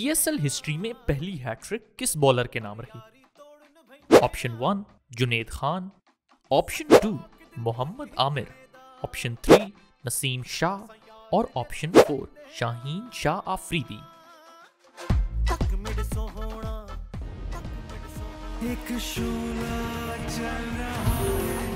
PSL history में पहली hat trick किस बॉलर के नाम रही? Option 1 Junaid Khan, option 2 Mohammad Aamir, option 3 Naseem Shah और ऑप्शन 4 शाहीन शाह आफरीदी। एक शोला चल रहा है।